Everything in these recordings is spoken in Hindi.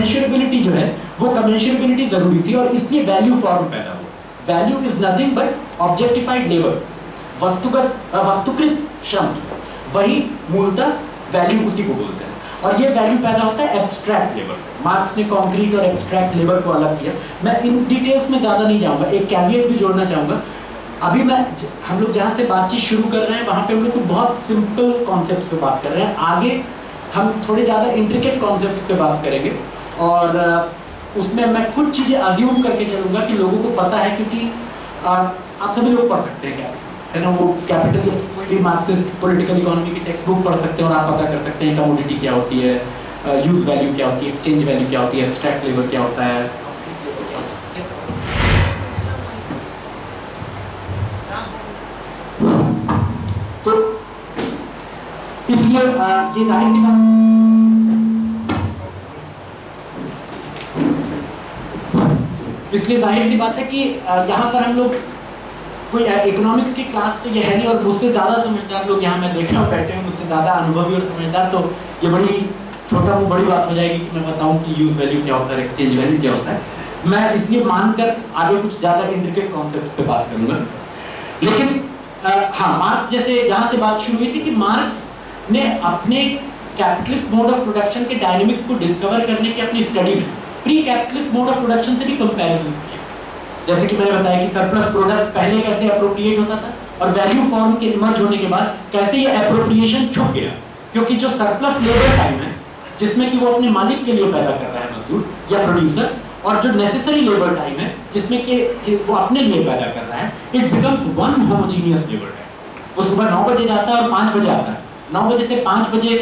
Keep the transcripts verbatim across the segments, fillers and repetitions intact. मेजरेबिलिटी जो है वो कमेंसरेबिलिटी जरूरी थी और इसलिए वैल्यू फॉर्म पैदा हुआ। Value is nothing but objectified labour, वस्तुगत वस्तुकृत श्रम, वही मूलतः वैल्यू उसी को बोलते हैं। और ये वैल्यू पैदा होता है एब्स्ट्रैक्ट लेबर। मार्क्स ने कॉन्क्रीट और एब्स्ट्रैक्ट लेबर को अलग किया। मैं इन डिटेल्स में ज़्यादा नहीं जाऊँगा, एक कैविएट भी जोड़ना चाहूँगा। अभी मैं हम लोग जहाँ से बातचीत शुरू कर रहे हैं वहाँ पे हम लोग बहुत सिंपल कॉन्सेप्ट पे बात कर रहे हैं, आगे हम थोड़े ज़्यादा इंट्रिकेट कॉन्सेप्ट पे बात करेंगे और उसमें मैं कुछ चीज़ें अज्यूम करके चलूँगा कि लोगों को पता है, क्योंकि आप सभी लोग पढ़ सकते हैं क्या है ना, वो कैपिटल कोई भी मार्क्सिस्ट पॉलिटिकल इकोनॉमी की टेक्स्ट बुक पढ़ सकते हैं और आप पता कर सकते हैं कमोडिटी क्या होती है, यूज़ वैल्यू क्या होती है, एक्सचेंज वैल्यू क्या होती है, एब्स्ट्रैक्ट लेबर क्या होता है। तो इसलिए ये जाहिर सी बात इसलिए जाहिर सी बात है कि यहाँ पर हम लोग कोई इकोनॉमिक्स की क्लास तो ये है नहीं, और मुझसे ज़्यादा समझदार लोग यहाँ मैं देख रहा हूँ बैठे हैं, मुझसे ज़्यादा अनुभवी और समझदार, तो ये बड़ी छोटा वो बड़ी बात हो जाएगी कि मैं बताऊँ कि यूज़ वैल्यू क्या होता है, एक्सचेंज वैल्यू क्या होता है। मैं इसलिए मानकर आगे कुछ ज़्यादा इंट्रिकेट कॉन्सेप्ट पे बात करूँगा। लेकिन Uh, हाँ, मार्क्स जैसे यहाँ से बात शुरू हुई थी कि मार्क्स ने अपने कैपिटलिस्ट मोड ऑफ प्रोडक्शन के डायनेमिक्स को डिस्कवर करने की अपनी स्टडी में pre capitalist mode of production से भी कंपैरिजंस किए। जैसे कि मैंने बताया कि सरप्लस प्रोडक्ट पहले कैसे अप्रोप्रिएट होता था और वैल्यू फॉर्म के इमर्ज होने के बाद कैसे ये अप्रोप्रिएशन छुप गया, क्योंकि जो सरप्लस लेबर टाइम है जिसमें कि वो अपने मालिक के लिए पैदा कर रहा है मजदूर या प्रोड्यूसर, और जो नेसेसरी लेबर टाइम है जिसमें कि वो अपने लिए पैदा कर रहा है, it becomes one homogeneous labour time. वो सुबह नौ बजे जाता है और पाँच बजे आता है, नौ बजे से पाँच बजे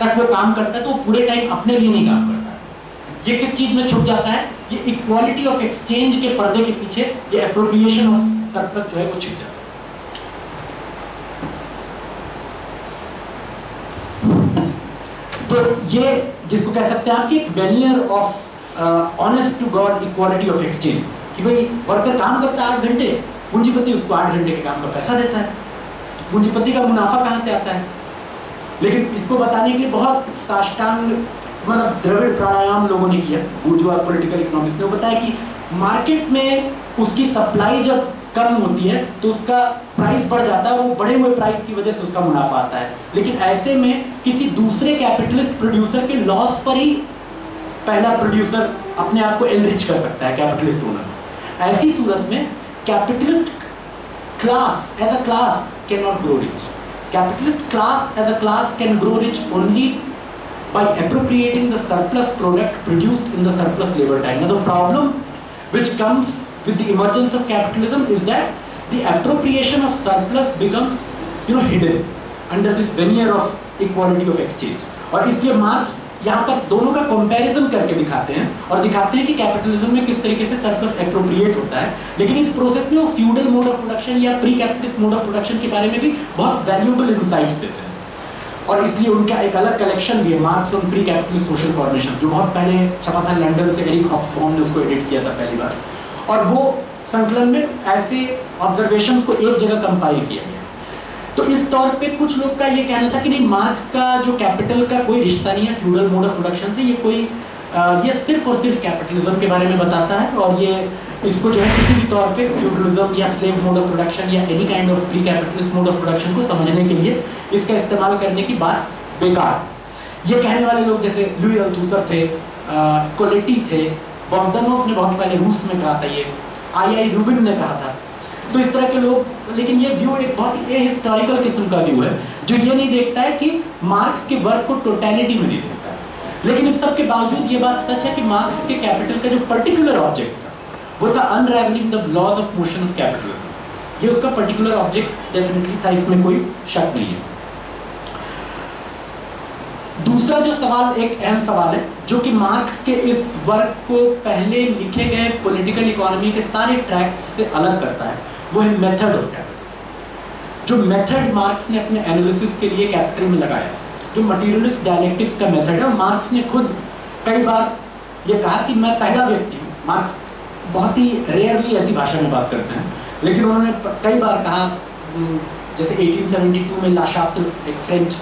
तक वो काम करता है, तो वो पूरे टाइम अपने लिए नहीं काम करता है। ये किस चीज़ में छुप जाता है? ये इक्वालिटी ऑफ एक्सचेंज के पर्दे के पीछे ये एप्रोप्रिएशन ऑफ सरप्लस जो है वो छुप जाता है। तो ये जिसको कह सकते हैं आप कि veneer of honest to God equality of exchange, कि भाई वर्कर काम करता है आठ घंटे, पूंजीपति उसको आठ घंटे के काम का पैसा देता है, तो पूंजीपति का मुनाफा कहाँ से आता है? लेकिन इसको बताने के लिए बहुत साष्टांग मतलब द्रविड़ प्राणायाम लोगों ने किया, बुर्जुआ पॉलिटिकल इकोनॉमिक्स ने बताया कि मार्केट में उसकी सप्लाई जब कम होती है तो उसका प्राइस बढ़ जाता है, वो बढ़े हुए प्राइस की वजह से उसका मुनाफा आता है। लेकिन ऐसे में किसी दूसरे कैपिटलिस्ट प्रोड्यूसर के लॉस पर ही पहला प्रोड्यूसर अपने आप को एनरिच कर सकता है, कैपिटलिस्ट ओनर। ऐसी सूरत में capitalist class as a class can not grow rich. Capitalist class as a class can grow rich only by appropriating the surplus product produced in the surplus labour time. The problem which comes with the emergence of capitalism is that the appropriation of surplus becomes you know hidden under this veneer of equality of exchange. और इसलिए मार्क्स यहाँ पर दोनों का कंपैरिजन करके दिखाते हैं और दिखाते हैं कि कैपिटलिज्म में किस तरीके से सरप्लस एप्रोप्रिएट होता है, लेकिन इस प्रोसेस में वो फ्यूडल मोड ऑफ प्रोडक्शन या pre capitalist mode of production के बारे में भी बहुत वैल्यूएबल इंसाइट्स देते हैं। और इसलिए उनका एक अलग कलेक्शन भी है, Marx on pre capitalist social formation, जो बहुत पहले छपा था लंदन से, एरिक हॉब्सबॉम ने उसको एडिट किया था पहली बार, और वो संकलन में ऐसे ऑब्जर्वेशन को एक जगह कंपाइल किया गया। तो इस तौर पे कुछ लोग का ये कहना था कि नहीं, मार्क्स का जो कैपिटल का कोई रिश्ता नहीं है फ्यूडल मोड ऑफ प्रोडक्शन से, ये कोई ये सिर्फ और सिर्फ कैपिटलिज्म के बारे में बताता है और ये इसको जो है किसी भी तौर पे फ्यूडलिज्म या स्लेव मोड ऑफ प्रोडक्शन या any kind of pre capitalist mode of production को समझने के लिए इसका इस्तेमाल करने की बात बेकार। ये कहने वाले लोग जैसे लुई अल्थुसर थे, कोलेटी थे, बॉगदानोव ने बहुत पहले रूस में कहा था, ये आई आई रूबिन ने कहा था। तो इस तरह के लोग, लेकिन ये व्यू एक बहुत ही हिस्टोरिकल किस्म का व्यू है जो ये नहीं देखता है कि मार्क्स के वर्क को टोटैलिटी में नहीं देखता है। लेकिन इस सब के बावजूद ये बात सच है कि मार्क्स के कैपिटल का जो पर्टिकुलर ऑब्जेक्ट था वो था unravelling the laws of motion of capitalism. ये उसका पर्टिकुलर ऑब्जेक्ट डेफिनेटली था, इसमें कोई शक नहीं है। दूसरा जो सवाल, एक अहम सवाल है, जो कि मार्क्स के इस वर्क को पहले लिखे गए पॉलिटिकल इकोनॉमी के सारे ट्रैक्ट्स से अलग करता है, वो है मेथड ऑफ कैपिटल। जो मेथड मार्क्स ने अपने एनालिसिस के लिए कैपिटल में लगाया, जो मटेरियलिस्ट डायलेक्टिक्स का मेथड है, मार्क्स ने खुद कई बार ये कहा कि मैं पहला व्यक्ति हूँ। मार्क्स बहुत ही रेयरली ऐसी भाषा में बात करते हैं, लेकिन उन्होंने कई बार कहा, जैसे अठारह सौ बहत्तर में ला शात्र, एक फ्रेंच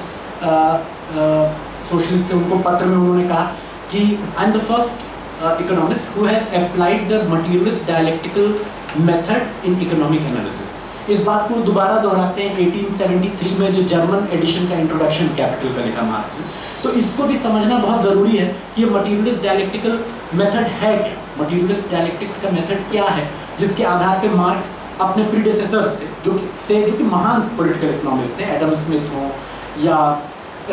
सोशलिस्ट थे, उनको पत्र में उन्होंने कहा he I'm the first uh, economist who has applied the materialist dialectical method in economic analysis. इस बात को दोबारा दोहराते हैं अठारह सौ तिहत्तर में जो जर्मन एडिशन का इंट्रोडक्शन कैपिटल पर लिखा मार्क्स ने, तो इसको भी समझना बहुत ज़रूरी है कि ये मटीरियलिस्ट डायलेक्टिकल मेथड है क्या, मटीरियलिस्ट डायलेक्टिक्स का मेथड क्या है जिसके आधार पे मार्क्स अपने प्रीडेसेसर्स थे जो कि से जो कि महान पोलिटिकल इकोनॉमिस्ट थे, एडम स्मिथ हों या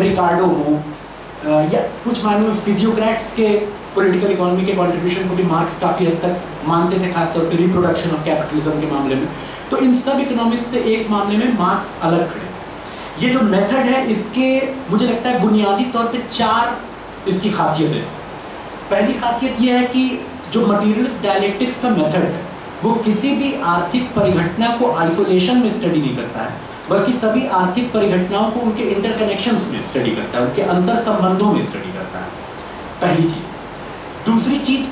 रिकार्डो हों या कुछ मायने में फिजियोक्रैट्स के पॉलिटिकल इकोनॉमी के कॉन्ट्रीब्यूशन को भी मार्क्स काफ़ी हद तक मानते थे, खासतौर पर रिप्रोडक्शन ऑफ कैपिटलिज्म के मामले में। तो इन सब इकोनॉमिस्ट से एक मामले में मार्क्स अलग खड़े। ये जो मेथड है इसके मुझे लगता है बुनियादी तौर पे चार इसकी खासियत है। पहली खासियत ये है कि जो मटीरियलिस्ट डायलेक्टिक्स का मेथड है वो किसी भी आर्थिक परिघटना को आइसोलेशन में स्टडी नहीं करता है, बल्कि सभी आर्थिक परिघटनाओं को उनके इंटरकनेक्शंस में स्टडी करता है, उनके अंतर संबंधों में स्टडी करता है, पहली चीज़। दूसरी चीज़,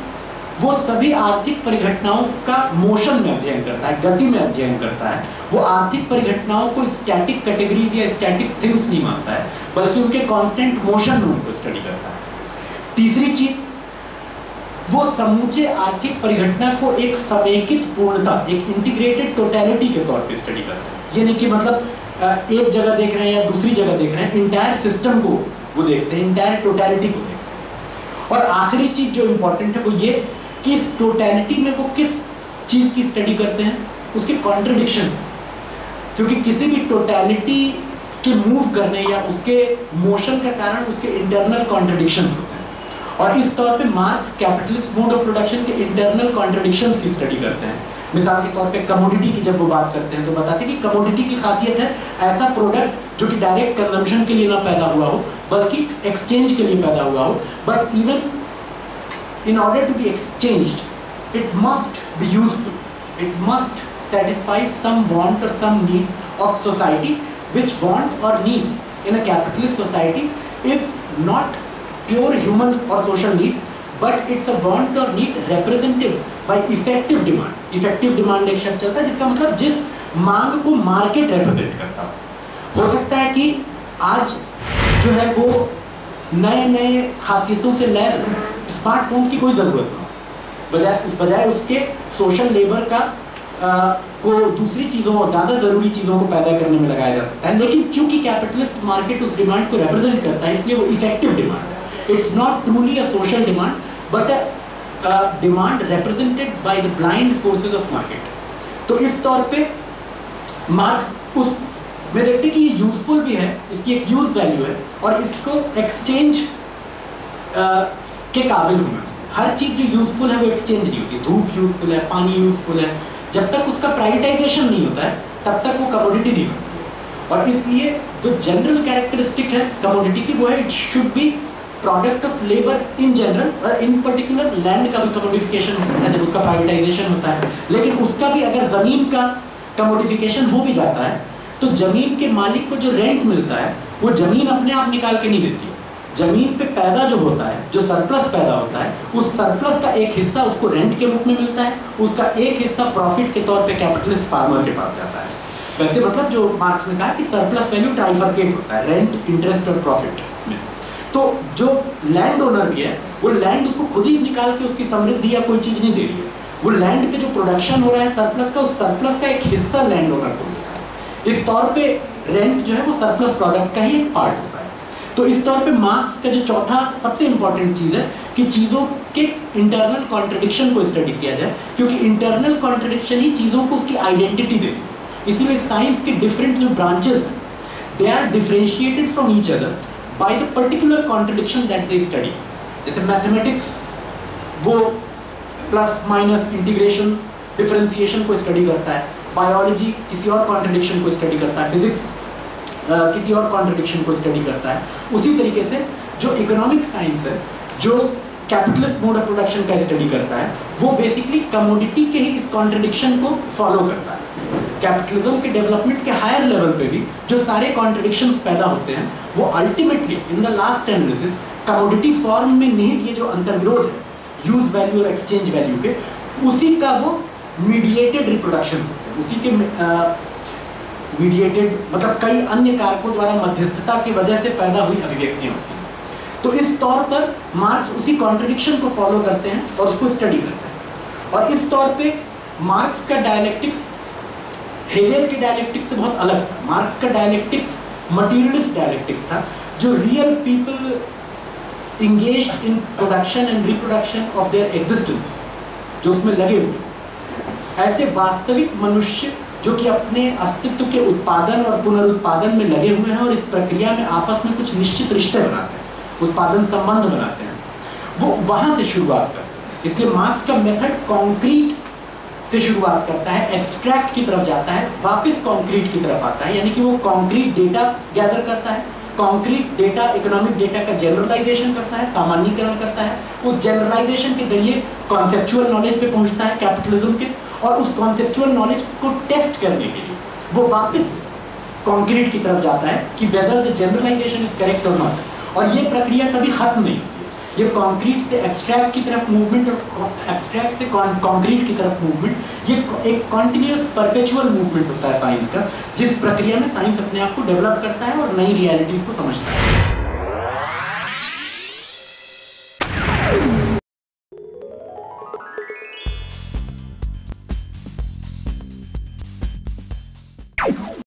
वो सभी आर्थिक परिघटनाओं का मोशन में अध्ययन करता है, गति में अध्ययन करता है। वो आर्थिक परिघटनाओं को स्टैटिक कैटेगरीज या स्टैटिक थिंग्स नहीं मानता है, बल्कि उनके कांस्टेंट मोशन में उनको स्टडी करता है। तीसरी चीज, वो समूचे आर्थिक परिघटना को एक समेकित पूर्णता, एक इंटीग्रेटेड टोटैलिटी के तौर पर स्टडी करता है। ये नहीं कि मतलब एक जगह देख रहे हैं या दूसरी जगह देख रहे हैं, इंटायर सिस्टम को वो देखते हैं, इंटायर टोटैलिटी को देखते हैं। और आखिरी चीज जो इम्पोर्टेंट है वो ये कि इस टोटैलिटी में वो किस चीज़ की स्टडी करते हैं, उसके कॉन्ट्रडिक्शन, क्योंकि किसी भी टोटैलिटी के मूव करने या उसके मोशन का कारण उसके इंटरनल कॉन्ट्रडिक्शन होते हैं। और इस तौर पे Marx capitalist mode of production के इंटरनल कॉन्ट्रडिक्शन की स्टडी करते हैं। मिसाल के तौर पे कमोडिटी की जब वो बात करते हैं तो बताते हैं कि कमोडिटी की खासियत है ऐसा प्रोडक्ट जो कि डायरेक्ट कंजम्पशन के लिए ना पैदा हुआ हो बल्कि एक्सचेंज के लिए पैदा हुआ हो, but even in order to be exchanged, it must be useful. It must satisfy some want or some need of society, which want or need in a capitalist society is not pure human or social needs, but it's a want or need represented by effective demand. Effective demand एक शब्द चलता है जिसका मतलब जिस मांग को market represent करता हो। हो सकता है कि आज जो है वो नए नए खासियतों से लैस स्मार्टफोन्स की कोई ज़रूरत ना हो, बजाय उस बजाय उसके सोशल लेबर का आ, को दूसरी चीज़ों और ज़्यादा ज़रूरी चीज़ों को पैदा करने में लगाया जा सकता है, लेकिन चूंकि कैपिटलिस्ट मार्केट उस डिमांड को रिप्रेजेंट करता है इसलिए वो इफेक्टिव डिमांड है। It's not truly a social demand but a demand represented by the blind forces of market. तो इस तौर पर मार्क्स उस में देखते कि ये यूजफुल भी है, इसकी एक यूज वैल्यू है और इसको एक्सचेंज के काबिल होना चाहिए। हर चीज़ जो यूजफुल है वो एक्सचेंज नहीं होती। धूप यूजफुल है, पानी यूजफुल है, जब तक उसका प्राइवेटाइजेशन नहीं होता है तब तक वो कमोडिटी नहीं होती है। और इसलिए जो जनरल कैरेक्टरिस्टिक है कमोडिटी की वो है it should be product of labour in general, और इन पर्टिकुलर लैंड का भी कमोडिफिकेशन होता है जब उसका प्राइवेटाइजेशन होता है, लेकिन उसका भी अगर ज़मीन का कमोडिफिकेशन हो भी जाता है तो ज़मीन के मालिक को जो रेंट मिलता है वो ज़मीन अपने आप निकाल के नहीं देती है। ज़मीन पे पैदा जो होता है, जो सरप्लस पैदा होता है, उस सरप्लस का एक हिस्सा उसको रेंट के रूप में मिलता है, उसका एक हिस्सा प्रॉफिट के तौर पे कैपिटलिस्ट फार्मर के पास जाता है। वैसे मतलब जो मार्क्स ने कहा कि सरप्लस वैल्यू ट्राइफर्केट होता है रेंट, इंटरेस्ट और प्रॉफिट में। तो जो लैंड ओनर भी है वो लैंड उसको खुद ही निकाल के उसकी समृद्धि या कोई चीज़ नहीं दे रही है, वो लैंड पर जो प्रोडक्शन हो रहा है सरप्लस का, उस सरप्लस का एक हिस्सा लैंड ओनर को मिलता है। इस तौर पर रेंट जो है वो सरप्लस प्रोडक्ट का ही एक पार्ट होता है। तो इस तौर पे मार्क्स का जो चौथा सबसे इम्पॉर्टेंट चीज़ है कि चीज़ों के इंटरनल कॉन्ट्रडिक्शन को स्टडी किया जाए, क्योंकि इंटरनल कॉन्ट्रडिक्शन ही चीज़ों को उसकी आइडेंटिटी देती है। इसीलिए साइंस के डिफरेंट जो ब्रांचेज हैं they are differentiated from each other by the particular contradiction that they study. जैसे मैथमेटिक्स वो प्लस माइनस इंटीग्रेशन डिफ्रेंसीशन को स्टडी करता है, बायोलॉजी किसी और कॉन्ट्रडिक्शन को स्टडी करता है, फिजिक्स Uh, किसी और कॉन्ट्रडिक्शन को स्टडी करता है। उसी तरीके से जो इकोनॉमिक साइंस है जो कैपिटलिस्ट मोड ऑफ प्रोडक्शन का स्टडी करता है वो बेसिकली कमोडिटी के ही इस कॉन्ट्रडिक्शन को फॉलो करता है। कैपिटलिज्म के डेवलपमेंट के हायर लेवल पे भी जो सारे कॉन्ट्रडिक्शन पैदा होते हैं वो ultimately in the last analysis commodity form में निहित ये जो अंतर्विरोध है यूज वैल्यू और एक्सचेंज वैल्यू के, उसी का वो मीडिएटेड रिप्रोडक्शन होते हैं, उसी के uh, मीडिएटेड मतलब कई अन्य कारकों द्वारा मध्यस्थता की वजह से पैदा हुई अभिव्यक्तियाँ होती हैं। तो इस तौर पर मार्क्स उसी कॉन्ट्रडिक्शन को फॉलो करते हैं और उसको स्टडी करते हैं, और इस तौर पे मार्क्स का डायलेक्टिक्स हेगेल के डायलेक्टिक्स से बहुत अलग था। मार्क्स का डायलेक्टिक्स मटीरियलिस्ट डायलेक्टिक्स था जो real people engage in production and reproduction of their existence जो उसमें लगे हुए, ऐसे वास्तविक मनुष्य जो कि अपने अस्तित्व के उत्पादन और पुनरुत्पादन में लगे हुए हैं और इस प्रक्रिया में आपस में कुछ निश्चित रिश्ते बनाते हैं, उत्पादन संबंध बनाते हैं, वो वहाँ से शुरुआत करते हैं। इसलिए मार्क्स का मेथड कॉन्क्रीट से शुरुआत करता है, एब्स्ट्रैक्ट की तरफ जाता है, वापस कॉन्क्रीट की तरफ आता है, यानी कि वो कॉन्क्रीट डेटा गैदर करता है, कॉन्क्रीट डेटा इकोनॉमिक डेटा का जनरलाइजेशन करता है, सामान्यीकरण करता है, उस जनरलाइजेशन के जरिए कॉन्सेप्चुअल नॉलेज पे पहुँचता है कैपिटलिज्म के, और उस कॉन्सेप्चुअल नॉलेज को टेस्ट करने के लिए वो वापस कॉन्क्रीट की तरफ जाता है कि whether the generalisation is correct और नॉट। और ये प्रक्रिया कभी खत्म नहीं होती, ये कॉन्क्रीट से एब्स्ट्रैक्ट की तरफ मूवमेंट और एब्स्ट्रैक्ट से कॉन्क्रीट की तरफ मूवमेंट, ये एक कॉन्टिन्यूस परपेचुअल मूवमेंट होता है साइंस का, जिस प्रक्रिया में साइंस अपने आप को डेवलप करता है और नई रियलिटीज़ को समझता है।